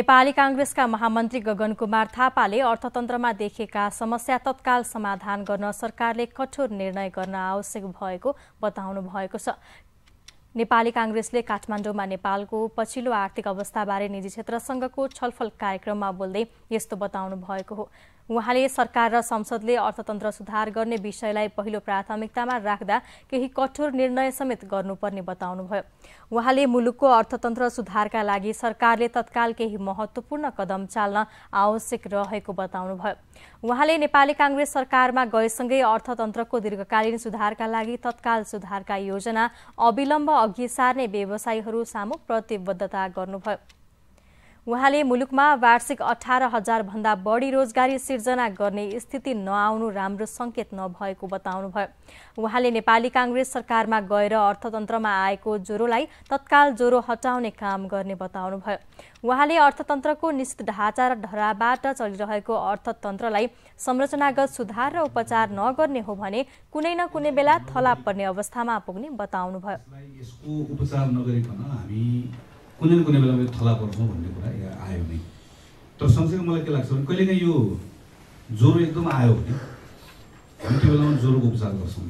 नेपाली कांग्रेसका महामन्त्री गगन कुमार थापाले अर्थतन्त्रमा देखेका समस्या तत्काल समाधान गर्न सरकारले कठोर निर्णय गर्न आवश्यक भएको बताउनु भएको छ। नेपाली कांग्रेसले काठमाडौंमा नेपालको पछिल्लो आर्थिक अवस्थाबारे निजी क्षेत्रसँगको छलफल कार्यक्रममा बोल्दै यस्तो बताउनु भएको हो। उहाँले सरकार र संसदले अर्थतन्त्र सुधार गर्ने विषयलाई पहिलो प्राथमिकतामा राख्दा केही कठोर निर्णय समेत गर्नुपर्ने बताउनुभयो। उहाँले मुलुकको अर्थतन्त्र सुधारका लागि सरकारले तत्काल केही महत्त्वपूर्ण कदम चाल्न आवश्यक रहेको बताउनुभयो। उहाँले नेपाली कांग्रेस सरकारमा गएसँगै अर्थतन्त्रको दीर्घकालीन सुधारका लागि तत्काल सुधारका योजना अविलम्ब अघि सार्ने व्यवसायीहरू सामु प्रतिबद्धता गर्नुभयो। उहाँले मुलुकमा वार्षिक 18,000 भन्दा बढी रोजगारी सिर्जना गर्ने स्थिति नआउनु राम्रो संकेत नभएको बताउनुभयो। उहाँले नेपाली कांग्रेस सरकारमा गएर अर्थतन्त्रमा आएको ज्वरोलाई तत्काल ज्वरो हटाउने काम गर्ने बताउनुभयो। उहाँले अर्थतन्त्रको निश्चित ढाँचा र ढराबाट चलिरहेको अर्थतन्त्रलाई संरचनागत सुधार र उपचार नगर्ने हो भने कुनै न कुनै बेला थला पर्ने अवस्थामा पुग्ने बताउनुभयो। कुनै न कुनै बेलामा थला पर्छौँ भन्ने कुरा आयो नै, तर सँगसँगै मलाई के लाग्छ भने कहिलेकाहीँ यो ज्वरो एकदम आयो भने हामी त्यो बेलामा ज्वरोको उपचार गर्छौँ।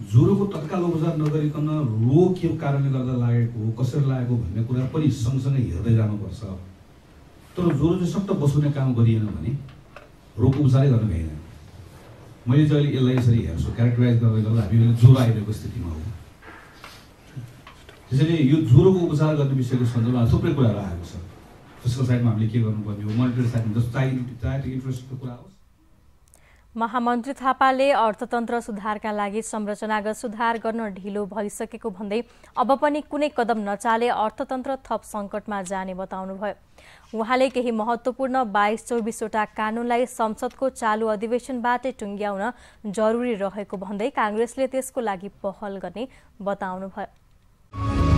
ज्वरोको तत्काल उपचार नगरिकन रोग के कारणले गर्दा लागेको हो, कसरी लागेको भन्ने कुरा पनि सँगसँगै हेर्दै जानुपर्छ। तर ज्वरो चाहिँ सट्ट बसाउने काम गरिएन भने रोगको उपचारै गर्न भएन। मैले चाहिँ अहिले यसलाई यसरी हेर्छु, क्यारेक्टराइज गर्दै गर्दा हामी ज्वरो आइरहेको स्थितिमा हो। त्यसैले यो ज्वरोको उपचार गर्ने विषयको सन्दर्भमा थुप्रै कुराहरू आएको छ। फिस्कल साइडमा हामीले के गर्नुपर्ने हो, मोनिटरी साइडमा जस्तो चाइल्ड इन्फ्रास्ट्रक्चरको कुरा हो। महामन्त्री थापाले अर्थतन्त्र सुधारका लागि संरचनागत सुधार गर्न ढिलो भइसकेको भन्दै अब पनि कुनै कदम नचाले अर्थतन्त्र थप संकटमा जाने बताउनुभयो। उहाँले केही महत्त्वपूर्ण 22-24 वटा कानूनलाई संसदको चालू अधिवेशनबाटै टुङ्ग्याउन जरुरी रहेको भन्दै कांग्रेसले त्यसको लागि पहल गर्ने बताउनुभयो।